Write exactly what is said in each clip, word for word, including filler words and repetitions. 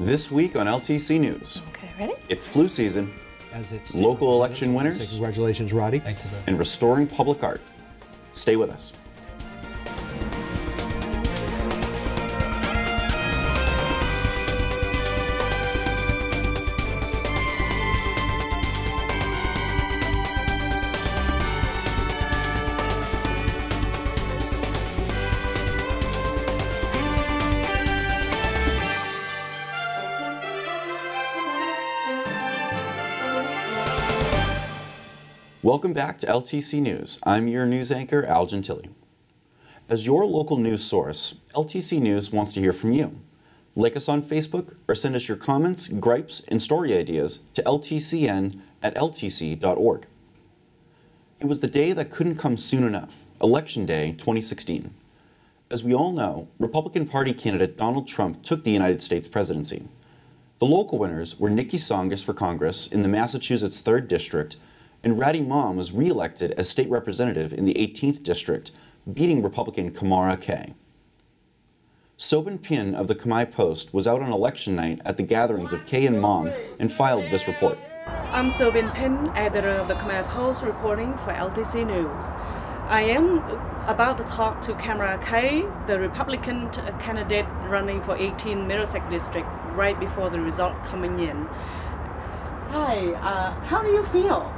This week on L T C News. Okay, ready? It's flu season. As it's local election winners. Congratulations, Roddy. Thank you, and restoring public art. Stay with us. Welcome back to L T C News. I'm your news anchor, Al Gentile. As your local news source, L T C News wants to hear from you. Like us on Facebook or send us your comments, gripes, and story ideas to L T C N at L T C dot org. It was the day that couldn't come soon enough, Election Day twenty sixteen. As we all know, Republican Party candidate Donald Trump took the United States presidency. The local winners were Niki Tsongas for Congress in the Massachusetts third District, and Rady Mom was re-elected as state representative in the eighteenth District, beating Republican Kamara Kay. Soben Pin of the Khmer Post was out on election night at the gatherings of Kay and Mom and filed this report. I'm Soben Pin, editor of the Khmer Post, reporting for L T C News. I am about to talk to Kamara Kay, the Republican candidate running for eighteenth Middlesex District, right before the result coming in. Hi, uh, how do you feel?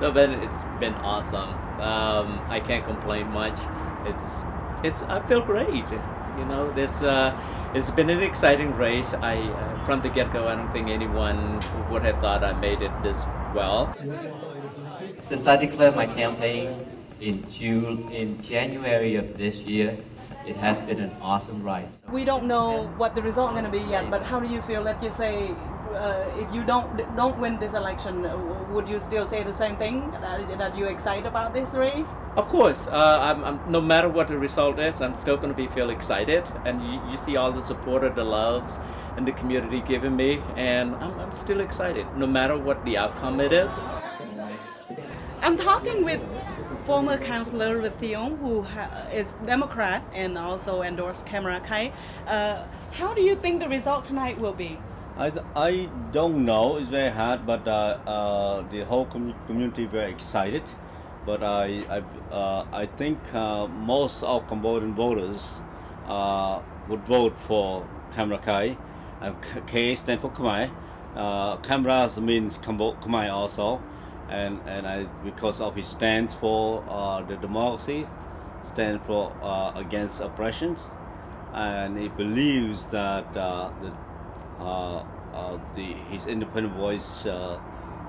So Ben, it's been awesome. Um, I can't complain much. It's, it's. I feel great. You know, there's. Uh, it's been an exciting race. I, uh, from the get-go, I don't think anyone would have thought I made it this well. Since I declared my campaign in June, in January of this year, it has been an awesome ride. So we don't know what the result is going to be yet, but how do you feel? Let's just say, Uh, if you don't don't win this election, would you still say the same thing? That, that you excited about this race? Of course. Uh, I'm, I'm, no matter what the result is, I'm still going to be feel excited. And you, you see all the support, the loves, and the community giving me, and I'm, I'm still excited, no matter what the outcome it is. I'm talking with former councillor Le Thion, who is Democrat and also endorsed Kamara Kay. Uh, how do you think the result tonight will be? I, I don't know, it's very hard, but uh, uh, the whole com community very excited. But I, I, uh, I think uh, most of Cambodian voters uh, would vote for Kamara Kay. Uh, K stands for Khmer. Uh, Kamara means Khmer also. And, and I, because of his stands for uh, the democracy, stand for uh, against oppression. And he believes that uh, the Uh, uh, the, his independent voice uh,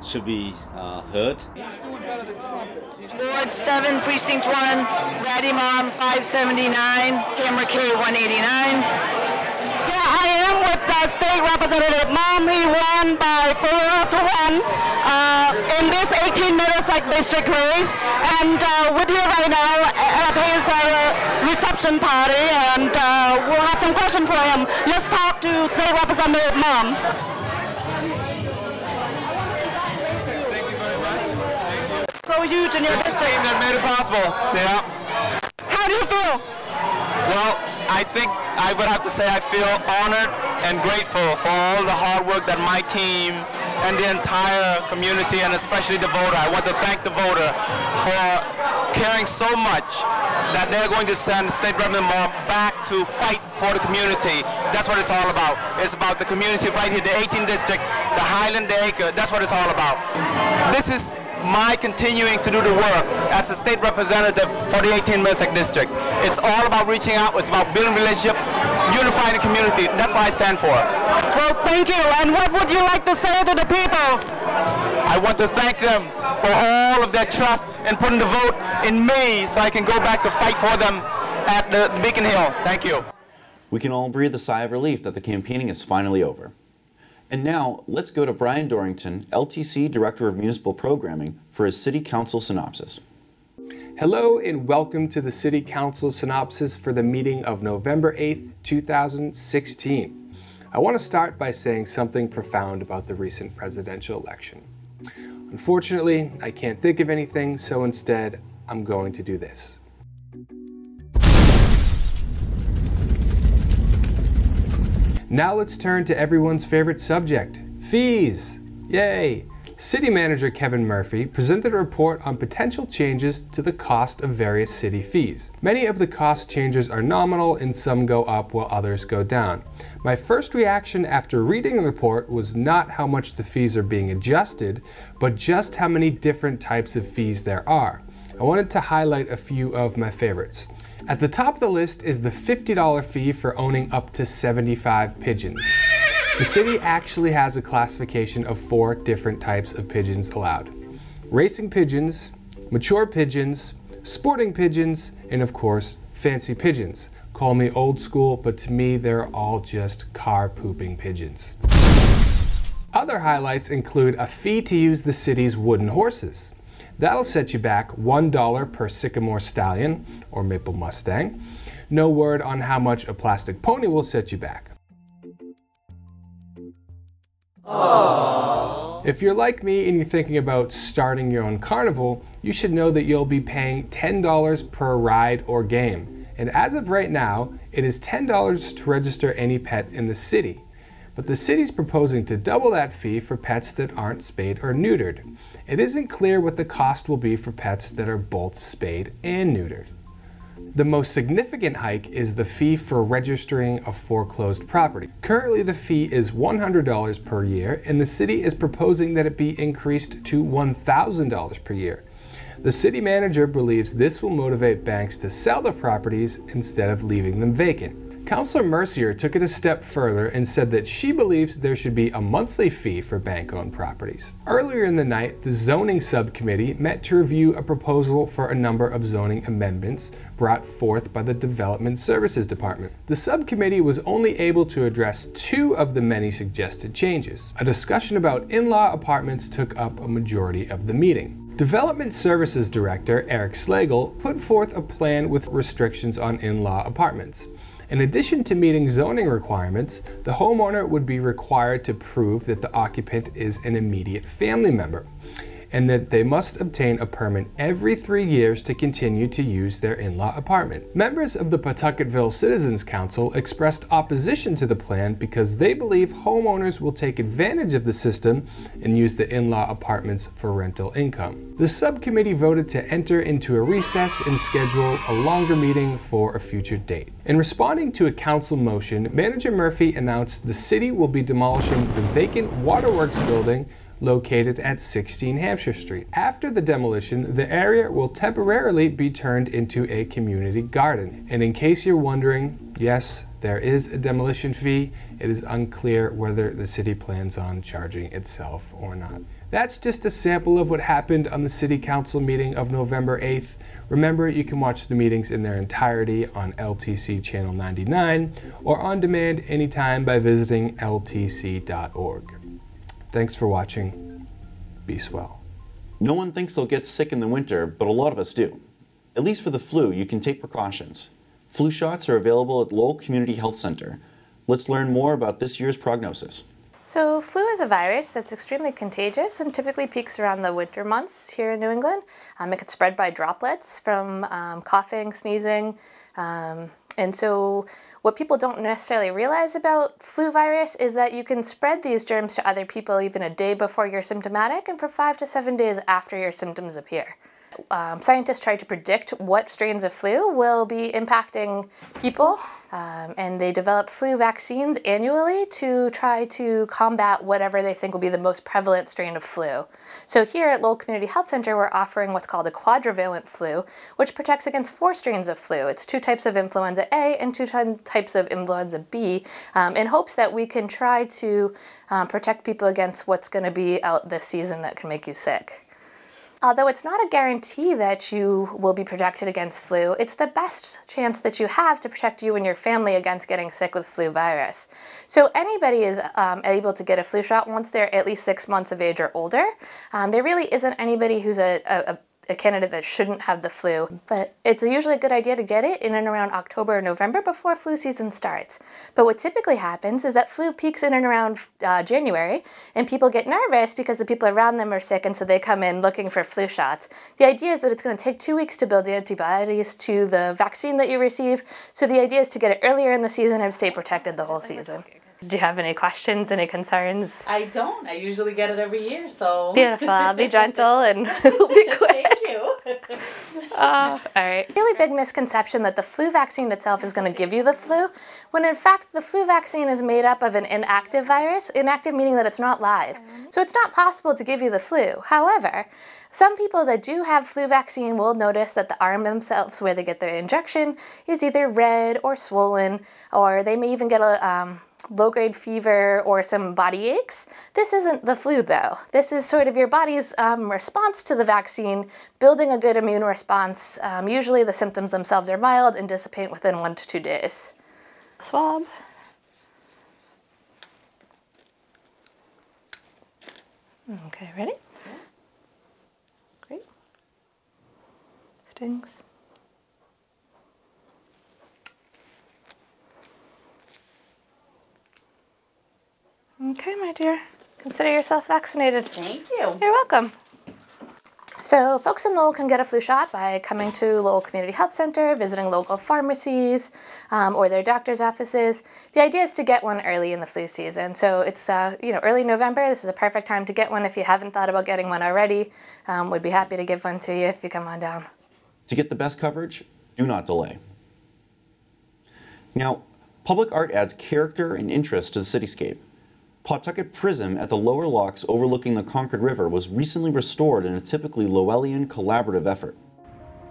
should be uh, heard. Ward seven, Precinct one, Rady Mom five seventy-nine, Kamara Kay one eighty-nine. Here I am with uh, State Representative Mom. He won by four to one uh, in this eighteen Middlesex District race. And uh, with you right now at his uh, reception party, and uh, we'll have some questions for him. Let's talk to State Representative Mom. Thank you very much. Thank you. So huge in your history. Team that made it possible. Yeah. How do you feel? Well, I think I would have to say I feel honored and grateful for all the hard work that my team and the entire community, and especially the voter. I want to thank the voter for caring so much that they're going to send State Representative Mom back to fight for the community. That's what it's all about. It's about the community right here, the eighteenth District, the Highland, the Acre. That's what it's all about. This is my continuing to do the work as a state representative for the eighteenth Middlesex District. It's all about reaching out. It's about building relationship, unifying the community. That's what I stand for. Well, thank you. And what would you like to say to the people? I want to thank them for all of their trust and putting the vote in me so I can go back to fight for them at the Beacon Hill. Thank you. We can all breathe a sigh of relief that the campaigning is finally over. And now, let's go to Brian Dorrington, L T C Director of Municipal Programming, for his City Council Synopsis. Hello and welcome to the City Council Synopsis for the meeting of November eighth, two thousand sixteen. I want to start by saying something profound about the recent presidential election. Unfortunately, I can't think of anything, so instead, I'm going to do this. Now let's turn to everyone's favorite subject, fees. Yay! City Manager Kevin Murphy presented a report on potential changes to the cost of various city fees. Many of the cost changes are nominal and some go up while others go down. My first reaction after reading the report was not how much the fees are being adjusted, but just how many different types of fees there are. I wanted to highlight a few of my favorites. At the top of the list is the fifty dollar fee for owning up to seventy-five pigeons. The city actually has a classification of four different types of pigeons allowed. Racing pigeons, mature pigeons, sporting pigeons, and of course, fancy pigeons. Call me old school, but to me, they're all just car pooping pigeons. Other highlights include a fee to use the city's wooden horses. That'll set you back one dollar per sycamore stallion or maple mustang. No word on how much a plastic pony will set you back. Aww. If you're like me and you're thinking about starting your own carnival, you should know that you'll be paying ten dollars per ride or game. And as of right now, it is ten dollars to register any pet in the city. But the city's proposing to double that fee for pets that aren't spayed or neutered. It isn't clear what the cost will be for pets that are both spayed and neutered. The most significant hike is the fee for registering a foreclosed property. Currently, the fee is one hundred dollars per year, and the city is proposing that it be increased to one thousand dollars per year. The city manager believes this will motivate banks to sell the properties instead of leaving them vacant. Councilor Mercier took it a step further and said that she believes there should be a monthly fee for bank-owned properties. Earlier in the night, the zoning subcommittee met to review a proposal for a number of zoning amendments brought forth by the Development Services Department. The subcommittee was only able to address two of the many suggested changes. A discussion about in-law apartments took up a majority of the meeting. Development Services Director Eric Slagle put forth a plan with restrictions on in-law apartments. In addition to meeting zoning requirements, the homeowner would be required to prove that the occupant is an immediate family member, and that they must obtain a permit every three years to continue to use their in-law apartment. Members of the Pawtucketville Citizens Council expressed opposition to the plan because they believe homeowners will take advantage of the system and use the in-law apartments for rental income. The subcommittee voted to enter into a recess and schedule a longer meeting for a future date. In responding to a council motion, Manager Murphy announced the city will be demolishing the vacant Waterworks building located at sixteen Hampshire Street. After the demolition, the area will temporarily be turned into a community garden. And in case you're wondering, yes, there is a demolition fee. It is unclear whether the city plans on charging itself or not. That's just a sample of what happened on the City Council meeting of November eighth. Remember, you can watch the meetings in their entirety on L T C Channel ninety-nine or on demand anytime by visiting L T C dot org. Thanks for watching. Be swell. No one thinks they'll get sick in the winter, but a lot of us do. At least for the flu, you can take precautions. Flu shots are available at Lowell Community Health Center. Let's learn more about this year's prognosis. So flu is a virus that's extremely contagious and typically peaks around the winter months here in New England. Um, it can spread by droplets from um, coughing, sneezing, um, and so what people don't necessarily realize about flu virus is that you can spread these germs to other people even a day before you're symptomatic and for five to seven days after your symptoms appear. Um, scientists try to predict what strains of flu will be impacting people, um, and they develop flu vaccines annually to try to combat whatever they think will be the most prevalent strain of flu. So here at Lowell Community Health Center, we're offering what's called a quadrivalent flu, which protects against four strains of flu. It's two types of influenza A and two types of influenza B, um, in hopes that we can try to um, protect people against what's going to be out this season that can make you sick. Although it's not a guarantee that you will be protected against flu, it's the best chance that you have to protect you and your family against getting sick with flu virus. So anybody is um, able to get a flu shot once they're at least six months of age or older. Um, there really isn't anybody who's a, a, a candidate that shouldn't have the flu, but it's usually a good idea to get it in and around October or November before flu season starts. But what typically happens is that flu peaks in and around uh, January, and people get nervous because the people around them are sick, and so they come in looking for flu shots. The idea is that it's going to take two weeks to build the antibodies to the vaccine that you receive, so the idea is to get it earlier in the season and stay protected the whole season. Do you have any questions, any concerns? I don't. I usually get it every year, so. Beautiful. I'll be gentle and it'll be quick. Thank you. Oh, all right. Really big misconception that the flu vaccine itself is going to give you the flu, when in fact the flu vaccine is made up of an inactive virus, inactive meaning that it's not live. So it's not possible to give you the flu. However, some people that do have flu vaccine will notice that the arm themselves where they get their injection is either red or swollen, or they may even get a um, low-grade fever or some body aches. This isn't the flu though. This is sort of your body's um, response to the vaccine, building a good immune response. Um, usually the symptoms themselves are mild and dissipate within one to two days. Swab. Okay, ready? Stings. Okay, my dear. Consider yourself vaccinated. Thank you. You're welcome. So folks in Lowell can get a flu shot by coming to Lowell Community Health Center, visiting local pharmacies um, or their doctor's offices. The idea is to get one early in the flu season. So it's uh, you know, early November. This is a perfect time to get one. If you haven't thought about getting one already, um, we'd be happy to give one to you if you come on down. To get the best coverage, do not delay. Now, public art adds character and interest to the cityscape. Pawtucket Prism at the lower locks overlooking the Concord River was recently restored in a typically Lowellian collaborative effort.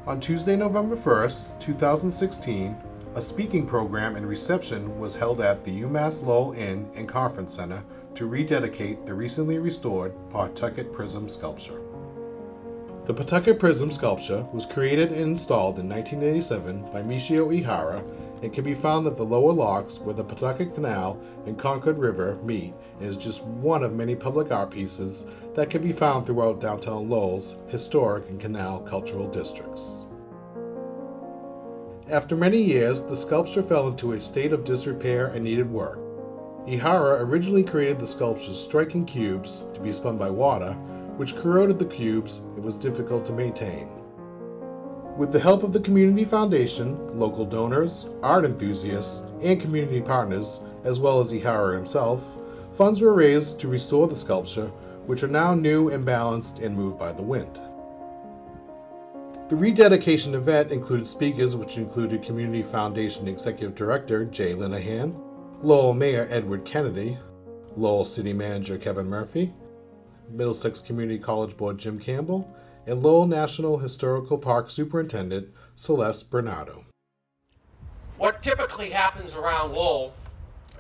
On Tuesday, November first, two thousand sixteen, a speaking program and reception was held at the UMass Lowell Inn and Conference Center to rededicate the recently restored Pawtucket Prism sculpture. The Pawtucket Prism sculpture was created and installed in nineteen eighty-seven by Michio Ihara and can be found at the lower locks where the Pawtucket Canal and Concord River meet, and is just one of many public art pieces that can be found throughout downtown Lowell's historic and canal cultural districts. After many years, the sculpture fell into a state of disrepair and needed work. Ihara originally created the sculpture's striking cubes to be spun by water, which corroded the cubes and was difficult to maintain. With the help of the Community Foundation, local donors, art enthusiasts, and community partners, as well as Ihara himself, funds were raised to restore the sculpture, which are now new and balanced and moved by the wind. The rededication event included speakers which included Community Foundation Executive Director Jay Linehan, Lowell Mayor Edward Kennedy, Lowell City Manager Kevin Murphy, Middlesex Community College Board Jim Campbell, and Lowell National Historical Park Superintendent Celeste Bernardo. What typically happens around Lowell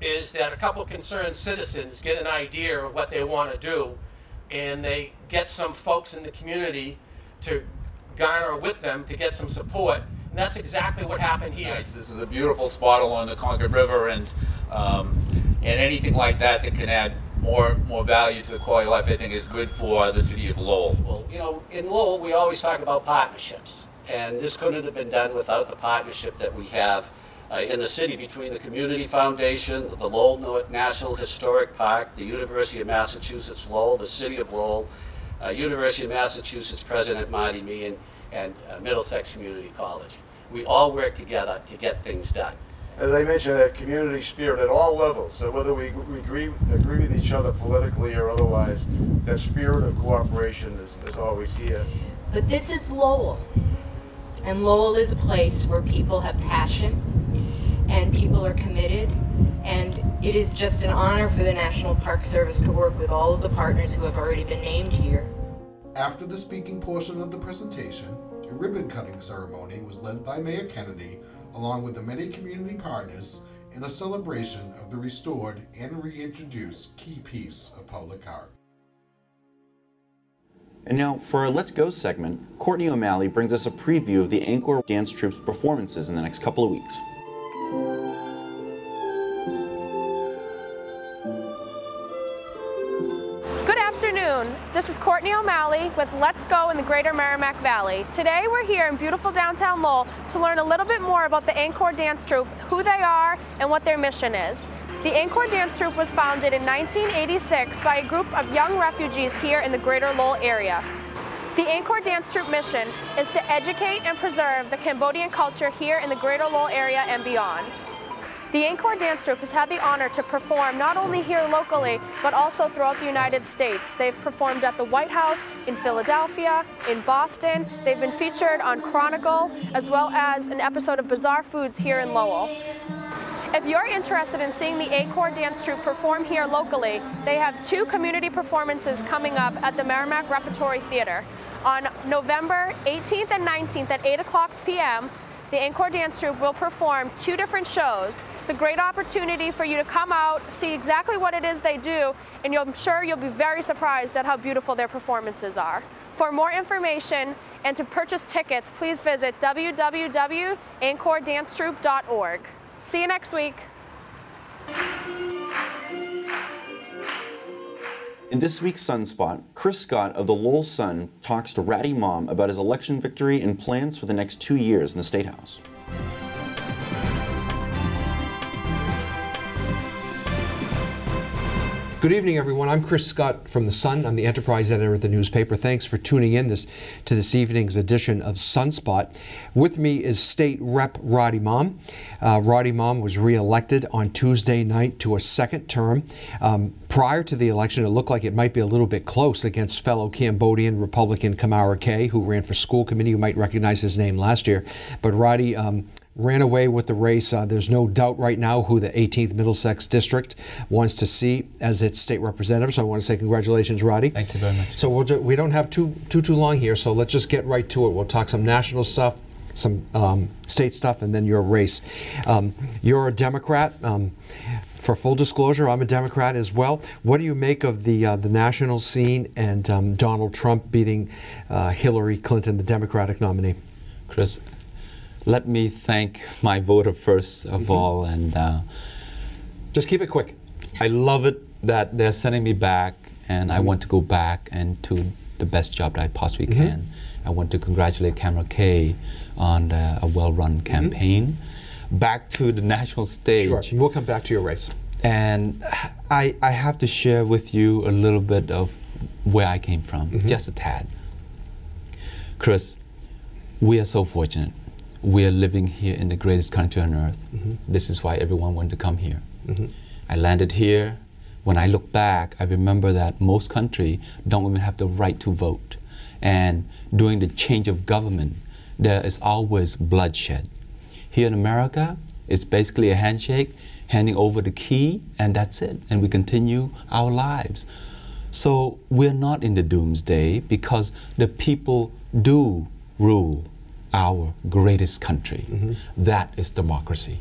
is that a couple concerned citizens get an idea of what they want to do, and they get some folks in the community to garner with them to get some support, and that's exactly what happened here. Nice. This is a beautiful spot along the Concord River, and, um, and anything like that that can add More, more value to the quality of life, I think, is good for the city of Lowell. Well, you know, in Lowell, we always talk about partnerships, and this couldn't have been done without the partnership that we have uh, in the city between the Community Foundation, the Lowell North National Historic Park, the University of Massachusetts Lowell, the city of Lowell, uh, University of Massachusetts President Marty Meehan, and uh, Middlesex Community College. We all work together to get things done. As I mentioned, a community spirit at all levels, so whether we, we agree, agree with each other politically or otherwise, that spirit of cooperation is, is always here. But this is Lowell, and Lowell is a place where people have passion, and people are committed, and it is just an honor for the National Park Service to work with all of the partners who have already been named here. After the speaking portion of the presentation, a ribbon-cutting ceremony was led by Mayor Kennedy, along with the many community partners, in a celebration of the restored and reintroduced key piece of public art. And now for our Let's Go segment, Courtney O'Malley brings us a preview of the Angkor Dance Troupe's performances in the next couple of weeks. This is Courtney O'Malley with Let's Go in the Greater Merrimack Valley. Today we're here in beautiful downtown Lowell to learn a little bit more about the Angkor Dance Troupe, who they are, and what their mission is. The Angkor Dance Troupe was founded in nineteen eighty-six by a group of young refugees here in the Greater Lowell area. The Angkor Dance Troupe mission is to educate and preserve the Cambodian culture here in the Greater Lowell area and beyond. The Angkor Dance Troupe has had the honor to perform not only here locally, but also throughout the United States. They've performed at the White House, in Philadelphia, in Boston. They've been featured on Chronicle, as well as an episode of Bizarre Foods here in Lowell. If you're interested in seeing the Angkor Dance Troupe perform here locally, they have two community performances coming up at the Merrimack Repertory Theatre. On November eighteenth and nineteenth at eight o'clock p m, the Angkor Dance Troupe will perform two different shows. It's a great opportunity for you to come out, see exactly what it is they do, and you'll, I'm sure you'll be very surprised at how beautiful their performances are. For more information and to purchase tickets, please visit w w w dot angkor dance troupe dot org. See you next week. In this week's Sunspot, Chris Scott of the Lowell Sun talks to Rady Mom about his election victory and plans for the next two years in the State House. Good evening, everyone. I'm Chris Scott from The Sun. I'm the enterprise editor at the newspaper. Thanks for tuning in this to this evening's edition of Sunspot. With me is State Rep Rady Mom. Uh, Rady Mom was re-elected on Tuesday night to a second term. Um, prior to the election, it looked like it might be a little bit close against fellow Cambodian Republican Kamara Kay, who ran for school committee. You might recognize his name last year. But Rady um, ran away with the race. Uh, there's no doubt right now who the eighteenth Middlesex District wants to see as its state representative. So I want to say congratulations, Rady. Thank you very much. So we'll do, we don't have too, too, too long here, so let's just get right to it. We'll talk some national stuff, some um, state stuff, and then your race. Um, you're a Democrat. Um, for full disclosure, I'm a Democrat as well. What do you make of the, uh, the national scene and um, Donald Trump beating uh, Hillary Clinton, the Democratic nominee? Chris, let me thank my voter first of mm-hmm. all, and uh, just keep it quick. I love it that they're sending me back, and mm-hmm. I want to go back and do the best job that I possibly mm-hmm. can. I want to congratulate Kamara Kay on the, a well-run campaign. Mm-hmm. Back to the national stage. Sure, we'll come back to your race. And I, I have to share with you a little bit of where I came from, mm-hmm. just a tad. Chris, we are so fortunate. We are living here in the greatest country on earth. Mm-hmm. This is why everyone wanted to come here. Mm-hmm. I landed here. When I look back, I remember that most countries don't even have the right to vote. And during the change of government, there is always bloodshed. Here in America, it's basically a handshake, handing over the key, and that's it. And we continue our lives. So we're not in the doomsday because the people do rule our greatest country. Mm-hmm. That is democracy.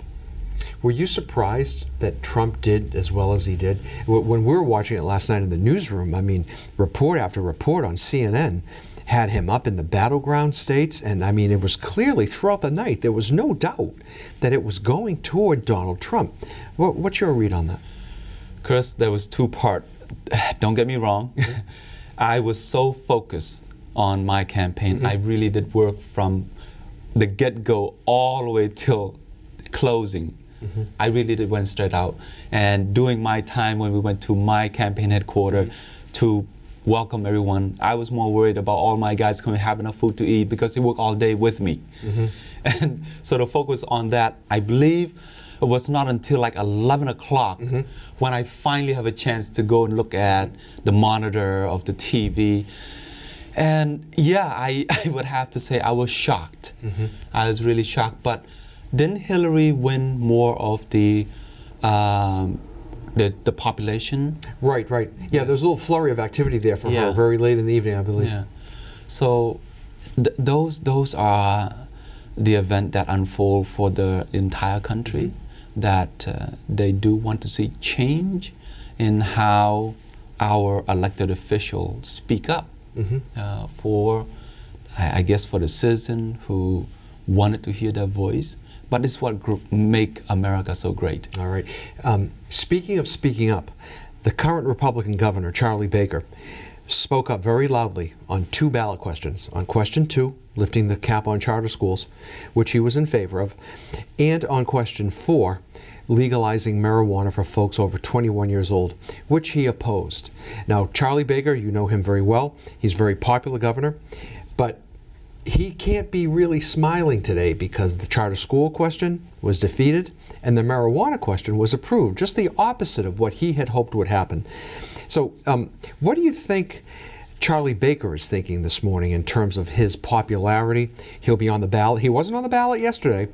Were you surprised that Trump did as well as he did? When we were watching it last night in the newsroom, I mean, report after report on C N N had him up in the battleground states, and I mean, it was clearly throughout the night, there was no doubt that it was going toward Donald Trump. What, what's your read on that? Chris, there was two part. Don't get me wrong. Mm-hmm. I was so focused on my campaign. Mm-hmm. I really did work from the get-go all the way till closing. Mm-hmm. I really did went straight out. And during my time when we went to my campaign headquarters mm-hmm. to welcome everyone, I was more worried about all my guys couldn't have enough food to eat because they work all day with me. Mm-hmm. And so the focus on that, I believe it was not until like eleven o'clock mm-hmm. when I finally have a chance to go and look at the monitor of the T V. And yeah, I, I would have to say I was shocked. Mm-hmm. I was really shocked. But didn't Hillary win more of the um, the, the population? Right, right. Yeah, there's a little flurry of activity there for yeah. her very late in the evening, I believe. Yeah. So th those those are the event that unfold for the entire country, mm-hmm. that uh, they do want to see change in how our elected officials speak up. Mm-hmm. uh, for, I, I guess, for the citizen who wanted to hear their voice. But it's what gr make America so great. All right. Um, speaking of speaking up, the current Republican governor, Charlie Baker, spoke up very loudly on two ballot questions. On question two, lifting the cap on charter schools, which he was in favor of, and on question four, legalizing marijuana for folks over twenty-one years old, which he opposed. Now, Charlie Baker, you know him very well. He's a very popular governor, but he can't be really smiling today because the charter school question was defeated and the marijuana question was approved, just the opposite of what he had hoped would happen. So um, what do you think Charlie Baker is thinking this morning in terms of his popularity? He'll be on the ballot. He wasn't on the ballot yesterday,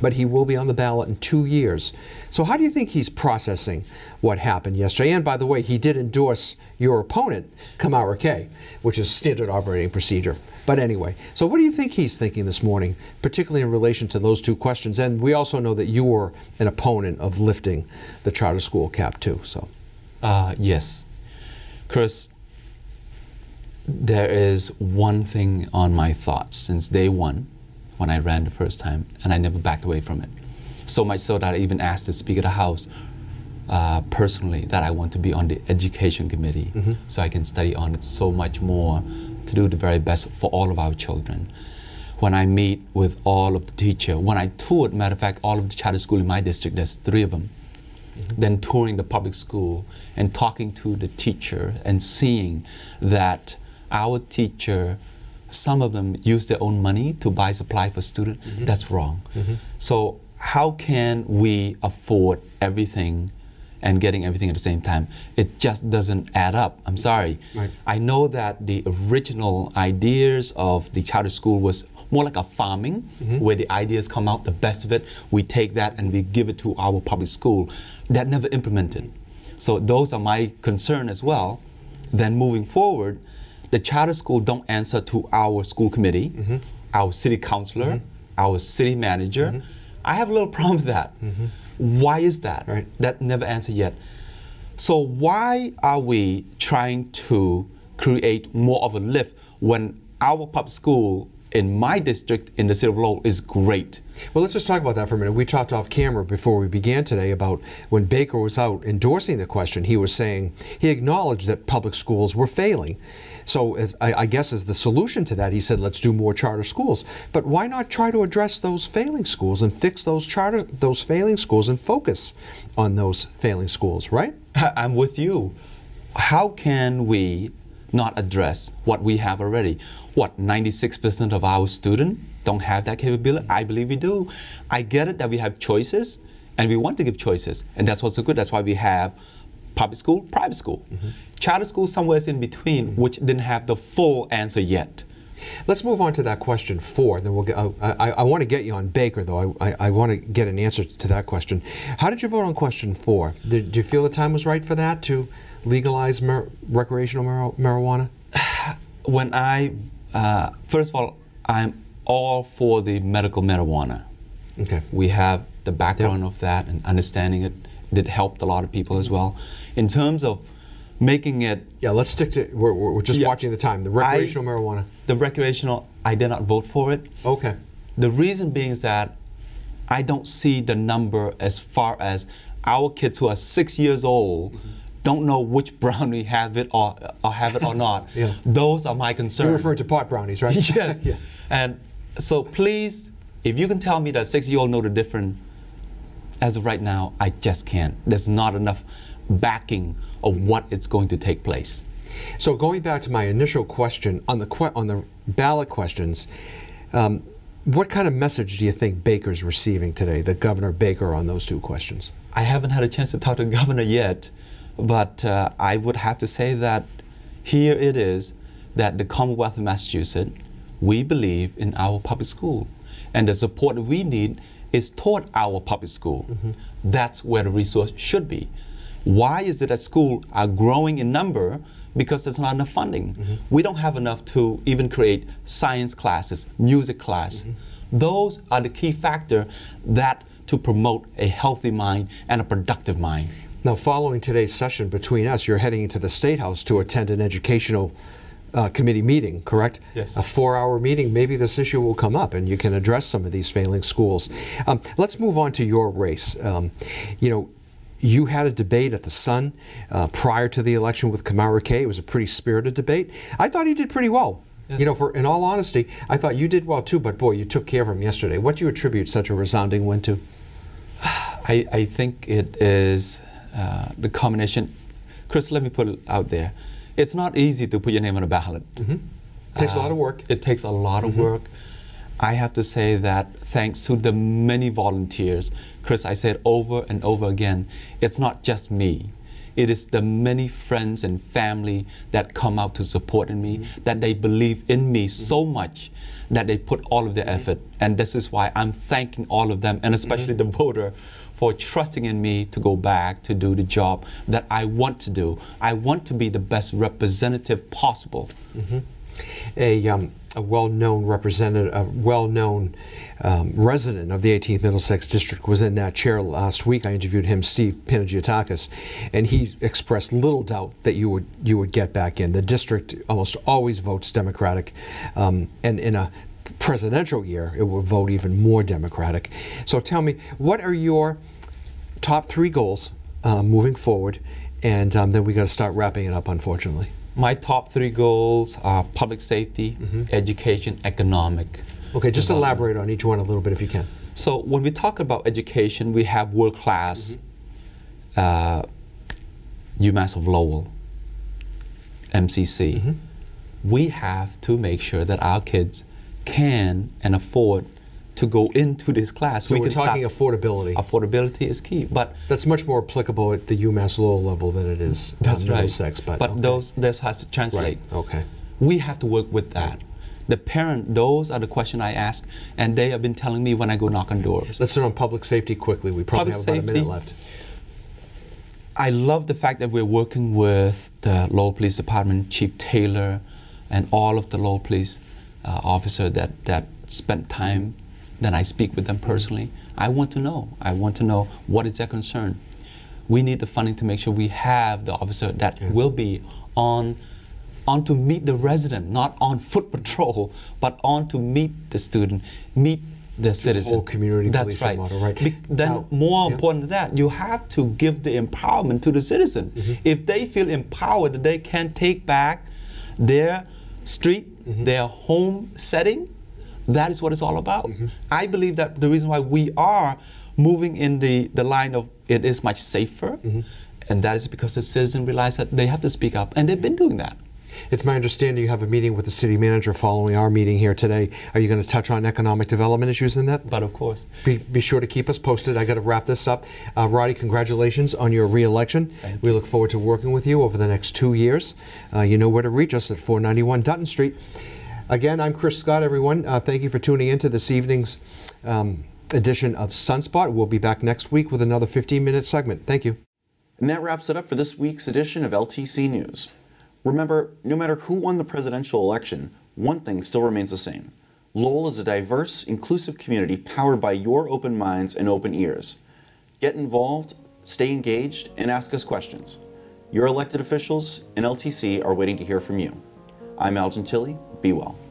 but he will be on the ballot in two years. So how do you think he's processing what happened yesterday? And by the way, he did endorse your opponent, Kamara Kay, which is standard operating procedure. But anyway, so what do you think he's thinking this morning, particularly in relation to those two questions? And we also know that you were an opponent of lifting the charter school cap too, so. Uh, yes, Chris, there is one thing on my thoughts since day one, when I ran the first time, and I never backed away from it. So much so that I even asked the Speaker of the House uh, personally that I want to be on the Education Committee, mm-hmm. so I can study on it so much more to do the very best for all of our children. When I meet with all of the teachers, when I toured, matter of fact, all of the charter schools in my district, there's three of them, mm-hmm. then touring the public school and talking to the teacher and seeing that our teacher, some of them use their own money to buy supply for students. Mm-hmm. That's wrong. Mm-hmm. So how can we afford everything and getting everything at the same time? It just doesn't add up. I'm sorry. Right. I know that the original ideas of the charter school was more like a farming, mm-hmm. where the ideas come out, the best of it, we take that and we give it to our public school. That never implemented. So those are my concern as well. Then moving forward, the charter school don't answer to our school committee, mm-hmm. our city councilor, mm-hmm. our city manager. Mm-hmm. I have a little problem with that. Mm-hmm. Why is that? Right. That never answered yet. So why are we trying to create more of a lift when our public school in my district in the city of Lowell is great? Well, let's just talk about that for a minute. We talked off camera before we began today about when Baker was out endorsing the question, he was saying, he acknowledged that public schools were failing. So as, I, I guess as the solution to that, he said, let's do more charter schools. But why not try to address those failing schools and fix those charter, those failing schools and focus on those failing schools, right? I'm with you. How can we not address what we have already? What, ninety-six percent of our students don't have that capability? I believe we do. I get it that we have choices, and we want to give choices, and that's what's so good. That's why we have public school, private school. Mm-hmm. Charter school somewhere is in between, mm-hmm. which didn't have the full answer yet. Let's move on to that question four. Then we'll get, I, I, I want to get you on Baker, though. I, I, I want to get an answer to that question. How did you vote on question four? Did, do you feel the time was right for that, to legalize mer recreational mar marijuana? When I Uh, first of all, I'm all for the medical marijuana. Okay. We have the background yep. of that and understanding it. That helped a lot of people as well. In terms of making it... Yeah, let's stick to... We're, we're just yeah, watching the time. The recreational I, marijuana. The recreational, I did not vote for it. Okay. The reason being is that I don't see the number as far as our kids who are six years old mm-hmm. don't know which brownie have it or, or have it or not. Yeah. Those are my concerns. You're referring to pot brownies, right? Yes. Yeah. And so please, if you can tell me that a six-year-old know the difference, as of right now, I just can't. There's not enough backing of what it's going to take place. So going back to my initial question, on the, que on the ballot questions, um, what kind of message do you think Baker's receiving today, the Governor Baker, on those two questions? I haven't had a chance to talk to the Governor yet. But uh, I would have to say that here it is that the Commonwealth of Massachusetts, we believe in our public school. And the support we need is toward our public school. Mm-hmm. That's where the resource should be. Why is it that schools are growing in number? Because there's not enough funding. Mm-hmm. We don't have enough to even create science classes, music class. Mm-hmm. Those are the key factor that to promote a healthy mind and a productive mind. Now, following today's session between us, you're heading into the State House to attend an educational uh, committee meeting, correct? Yes. A four-hour meeting. Maybe this issue will come up, and you can address some of these failing schools. Um, let's move on to your race. Um, you know, you had a debate at the Sun uh, prior to the election with Kamara Kay. It was a pretty spirited debate. I thought he did pretty well. Yes. You know, for in all honesty, I thought you did well too. But boy, you took care of him yesterday. What do you attribute such a resounding win to? I, I think it is. Uh, the combination, Chris, let me put it out there. It's not easy to put your name on a ballot. Mm-hmm. It takes uh, a lot of work. It takes a lot mm-hmm. of work. I have to say that thanks to the many volunteers, Chris, I said over and over again, it's not just me. It is the many friends and family that come out to support in me, mm-hmm. that they believe in me mm-hmm. so much that they put all of their mm-hmm. effort. And this is why I'm thanking all of them, and especially mm-hmm. the voter, for trusting in me to go back to do the job that I want to do. I want to be the best representative possible. Mm-hmm. A, um, a well-known representative, a well-known um, resident of the eighteenth Middlesex District was in that chair last week. I interviewed him, Steve Panagiotakis, and he expressed little doubt that you would you would get back in. The district almost always votes Democratic, um, and in a presidential year, it will vote even more Democratic. So tell me, what are your top three goals uh, moving forward? And um, then we got to start wrapping it up, unfortunately. My top three goals are public safety, mm-hmm. education, economic. Okay, just elaborate on each one a little bit if you can. So when we talk about education, we have world-class mm-hmm. uh, UMass of Lowell, M C C. Mm-hmm. We have to make sure that our kids can and afford to go into this class. So we we're talking affordability. Affordability is key, but that's much more applicable at the UMass Lowell level than it is that's right. Middlesex. But but okay. those this has to translate. Right. Okay, we have to work with that. The parent, those are the questions I ask, and they have been telling me when I go knock on doors. Let's turn on public safety quickly. We probably public have about safety. a minute left. I love the fact that we're working with the Lowell Police Department, Chief Taylor, and all of the Lowell Police uh, officer that that spent time. Then I speak with them personally. I want to know. I want to know what is their concern. We need the funding to make sure we have the officer that yeah. will be on, on to meet the resident, not on foot patrol, but on to meet the student, meet the to citizen. The whole community That's policing right. model, right? Be then now, more yeah. important than that, you have to give the empowerment to the citizen. Mm-hmm. If they feel empowered, that they can take back their street, mm-hmm. their home setting, that is what it's all about. Mm-hmm. I believe that the reason why we are moving in the, the line of it is much safer, mm-hmm. and that is because the citizen realized that they have to speak up, and they've been doing that. It's my understanding you have a meeting with the city manager following our meeting here today. Are you going to touch on economic development issues in that? But of course. Be, be sure to keep us posted. I got to wrap this up. Uh, Roddy, congratulations on your re-election. Thank we you. Look forward to working with you over the next two years. Uh, you know where to reach us at four ninety-one Dutton Street. Again, I'm Chris Scott, everyone. Uh, thank you for tuning in to this evening's um, edition of Sunspot. We'll be back next week with another fifteen minute segment. Thank you. And that wraps it up for this week's edition of L T C News. Remember, no matter who won the presidential election, one thing still remains the same. Lowell is a diverse, inclusive community powered by your open minds and open ears. Get involved, stay engaged, and ask us questions. Your elected officials and L T C are waiting to hear from you. I'm Al Gentile. Be well.